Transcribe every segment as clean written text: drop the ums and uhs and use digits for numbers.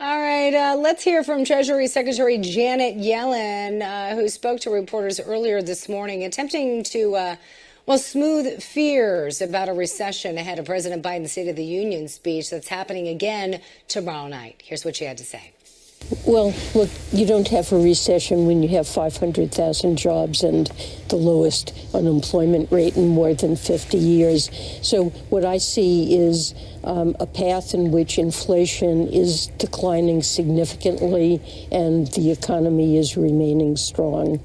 All right, let's hear from Treasury Secretary Janet Yellen, who spoke to reporters earlier this morning, attempting to smooth fears about a recession ahead of President Biden's State of the Union speech that's happening again tomorrow night. Here's what she had to say. Well, look, you don't have a recession when you have 500,000 jobs and the lowest unemployment rate in more than 50 years. So what I see is a path in which inflation is declining significantly and the economy is remaining strong.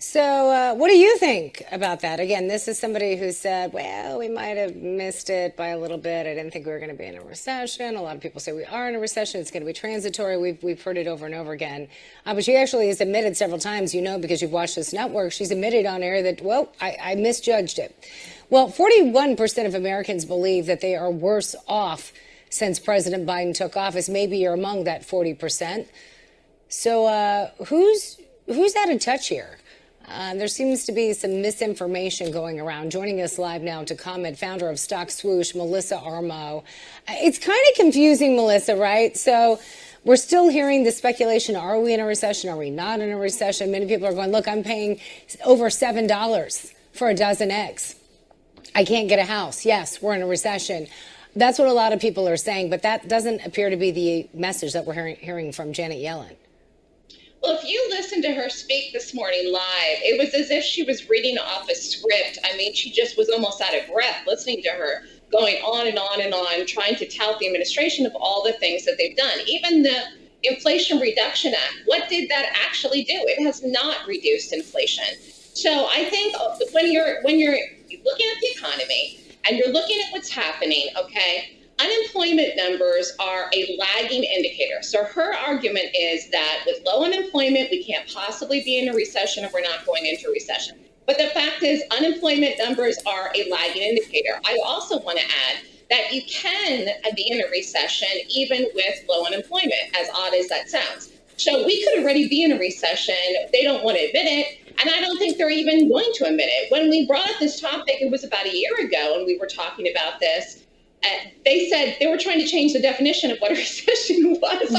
So what do you think about that? Again, this is somebody who said, well, we might have missed it by a little bit. I didn't think we were going to be in a recession. A lot of people say we are in a recession. It's going to be transitory. We've heard it over and over again. But she actually has admitted several times, you know, because you've watched this network, she's admitted on air that, well, I misjudged it. Well, 41% of Americans believe that they are worse off since President Biden took office. Maybe you're among that 40%. So who's out of touch here? There seems to be some misinformation going around. Joining us live now to comment, founder of Stock Swoosh, Melissa Armo. It's kind of confusing, Melissa, right? So we're still hearing the speculation, are we in a recession? Are we not in a recession? Many people are going, look, I'm paying over $7 for a dozen eggs. I can't get a house. Yes, we're in a recession. That's what a lot of people are saying, but that doesn't appear to be the message that we're hearing from Janet Yellen. Well, if you listen to her speak this morning live, it was as if she was reading off a script. I mean, she just was almost out of breath listening to her going on and on and on, trying to tout the administration of all the things that they've done. Even the Inflation Reduction Act, what did that actually do? It has not reduced inflation. So I think when you're looking at the economy and you're looking at what's happening, okay, unemployment numbers are a lagging indicator. So her argument is that with low unemployment, we can't possibly be in a recession if we're not going into recession. But the fact is unemployment numbers are a lagging indicator. I also want to add that you can be in a recession even with low unemployment, as odd as that sounds. So we could already be in a recession. They don't want to admit it. And I don't think they're even going to admit it. When we brought up this topic, it was about a year ago, and we were talking about this. They said they were trying to change the definition of what a recession was.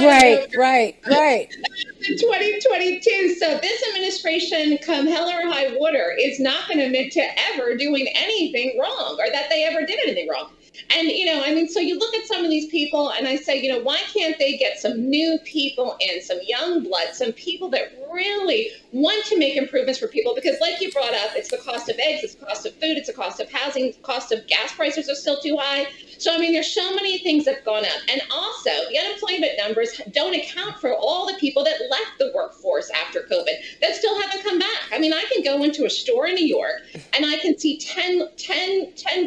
Right. In 2022. So this administration, come hell or high water, is not going to admit to ever doing anything wrong or that they ever did anything wrong. And, you know, I mean, so you look at some of these people and I say, you know, why can't they get some new people in, some young blood, some people that really want to make improvements for people? Because like you brought up, it's the cost of eggs, it's the cost of food, it's the cost of housing, the cost of gas prices are still too high. So, I mean, there's so many things that have gone up. And also, the unemployment numbers don't account for all the people that left the workforce after COVID that still haven't come back. I mean, I can go into a store in New York and I can see 10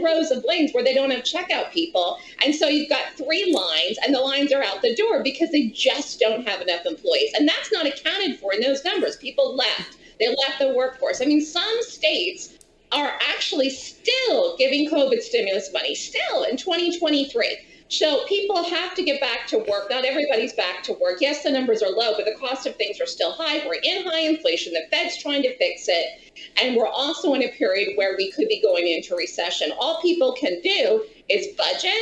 rows of lanes where they don't have checkout people. And so you've got three lines and the lines are out the door because they just don't have enough employees. And that's not accounted for in those numbers. People left. They left the workforce. I mean, some states are actually still giving COVID stimulus money, still in 2023. So people have to get back to work. Not everybody's back to work. Yes, the numbers are low, but the cost of things are still high. We're in high inflation. The Fed's trying to fix it. And we're also in a period where we could be going into recession. All people can do is budget,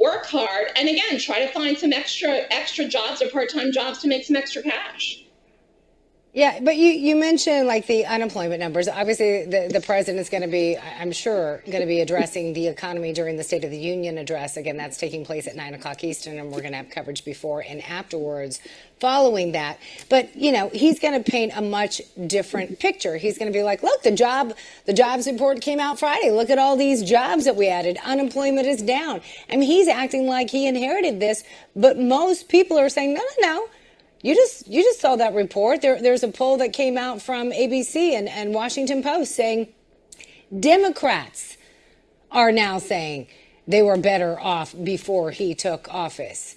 work hard, and again, try to find some extra jobs or part-time jobs to make some extra cash. Yeah, but you mentioned like the unemployment numbers. Obviously, the president is going to be, I'm sure, going to be addressing the economy during the State of the Union address. Again, that's taking place at 9 o'clock Eastern, and we're going to have coverage before and afterwards following that. But, you know, he's going to paint a much different picture. He's going to be like, look, the jobs report came out Friday. Look at all these jobs that we added. Unemployment is down. I mean, he's acting like he inherited this, but most people are saying, no. You just saw that report. There's a poll that came out from ABC and Washington Post saying Democrats are now saying they were better off before he took office.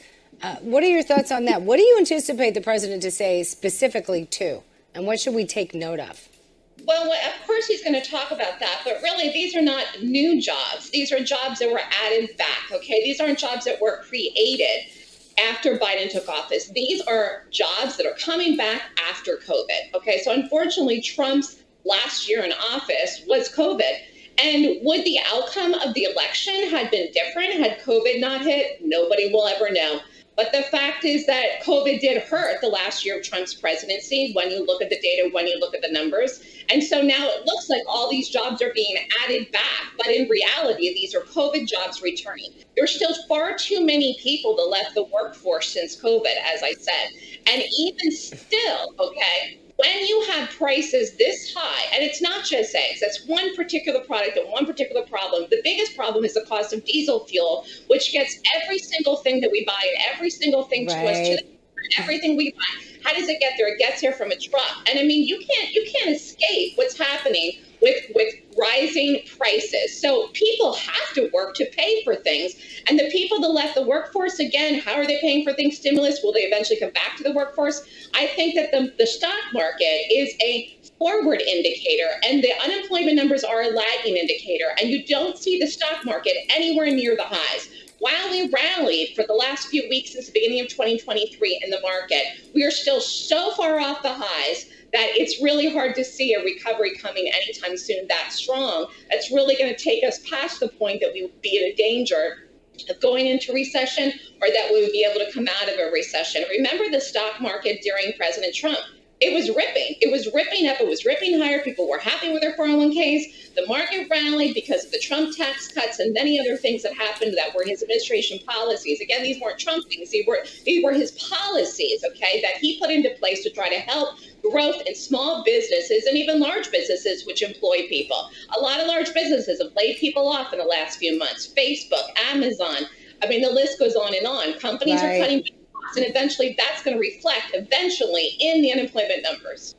What are your thoughts on that? What do you anticipate the president to say specifically to, and what should we take note of? Well, of course, he's going to talk about that. But really, these are not new jobs. These are jobs that were added back. OK, these aren't jobs that were created after Biden took office. These are jobs that are coming back after COVID. Okay, so unfortunately, Trump's last year in office was COVID. And would the outcome of the election had been different had COVID not hit? Nobody will ever know. But the fact is that COVID did hurt the last year of Trump's presidency when you look at the data, when you look at the numbers. And so now it looks like all these jobs are being added back. But in reality, these are COVID jobs returning. There's still far too many people that left the workforce since COVID, as I said. And even still, okay, when you have prices this high, and it's not just eggs, that's one particular product and one particular problem. The biggest problem is the cost of diesel fuel, which gets every single thing that we buy and every single thing to us, to everything we buy. How does it get there? It gets here from a truck. And I mean, you can't escape what's happening with rising prices. So people have to work to pay for things. And the people that left the workforce, again, how are they paying for things? Stimulus, will they eventually come back to the workforce? I think that the stock market is a forward indicator, and the unemployment numbers are a lagging indicator. And you don't see the stock market anywhere near the highs. While we rallied for the last few weeks since the beginning of 2023 in the market, we are still so far off the highs that it's really hard to see a recovery coming anytime soon that strong. That's really going to take us past the point that we would be in a danger of going into recession or that we would be able to come out of a recession. Remember the stock market during President Trump. It was ripping. It was ripping up. It was ripping higher. People were happy with their 401ks. The market rallied because of the Trump tax cuts and many other things that happened that were his administration policies. Again, these weren't Trump things. These were his policies, okay, that he put into place to try to help growth in small businesses and even large businesses which employ people. A lot of large businesses have laid people off in the last few months. Facebook, Amazon, I mean, the list goes on and on. Companies are cutting costs, and eventually that's going to reflect eventually in the unemployment numbers.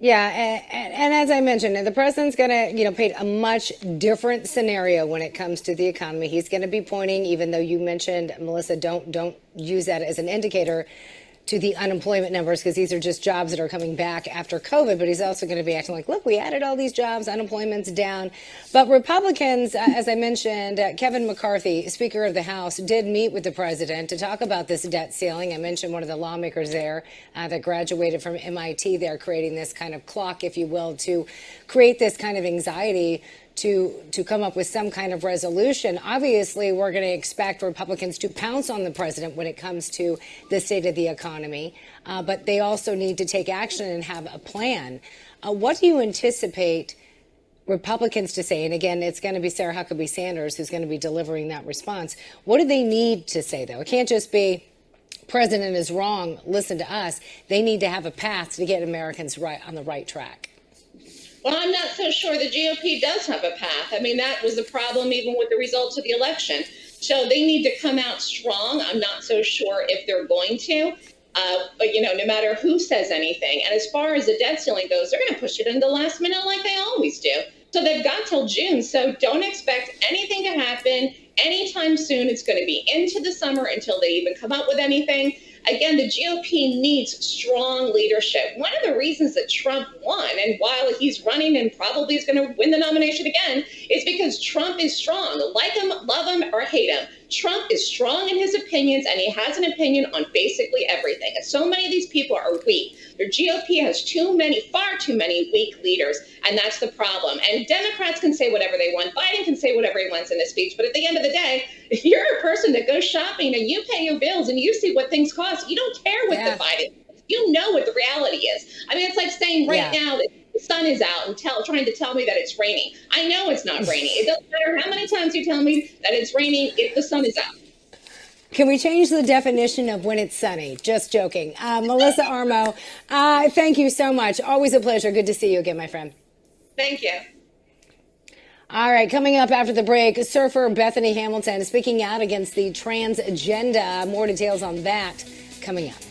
Yeah, and as I mentioned, the president's going to, paint a much different scenario when it comes to the economy. He's going to be pointing, even though you mentioned, Melissa, don't use that as an indicator, to the unemployment numbers, because these are just jobs that are coming back after COVID. But he's also going to be acting like, look, we added all these jobs, unemployment's down. But Republicans, as I mentioned, Kevin McCarthy, Speaker of the House, did meet with the president to talk about this debt ceiling. I mentioned one of the lawmakers there that graduated from MIT. They're creating this kind of clock, if you will, to create this kind of anxiety to come up with some kind of resolution. Obviously, we're going to expect Republicans to pounce on the president when it comes to the state of the economy, but they also need to take action and have a plan. What do you anticipate Republicans to say? And again, it's going to be Sarah Huckabee Sanders who's going to be delivering that response. What do they need to say, though? It can't just be, president is wrong, listen to us. They need to have a path to get Americans right on the right track. Well, I'm not so sure the GOP does have a path. I mean, that was the problem even with the results of the election. So they need to come out strong. I'm not so sure if they're going to. But, no matter who says anything. And as far as the debt ceiling goes, they're going to push it into the last minute like they always do. So they've got till June. So don't expect anything to happen anytime soon. It's going to be into the summer until they even come up with anything. Again, the GOP needs strong leadership. One of the reasons that Trump won, and while he's running and probably is going to win the nomination again, is because Trump is strong. Like him, love him, or hate him, Trump is strong in his opinions, and he has an opinion on basically everything. And so many of these people are weak. Their GOP has far too many weak leaders, and that's the problem. And Democrats can say whatever they want. Biden can say whatever he wants in this speech. But at the end of the day, if you're a person that goes shopping and you pay your bills and you see what things cost, you don't care what the Biden is. You know what the reality is. I mean, it's like saying right now that the sun is out and trying to tell me that it's raining. I know it's not raining. It doesn't matter how many times you tell me that it's raining if the sun is out. Can we change the definition of when it's sunny? Just joking. Melissa Armo, thank you so much. Always a pleasure. Good to see you again, my friend. Thank you. All right, coming up after the break, surfer Bethany Hamilton speaking out against the trans agenda. More details on that coming up.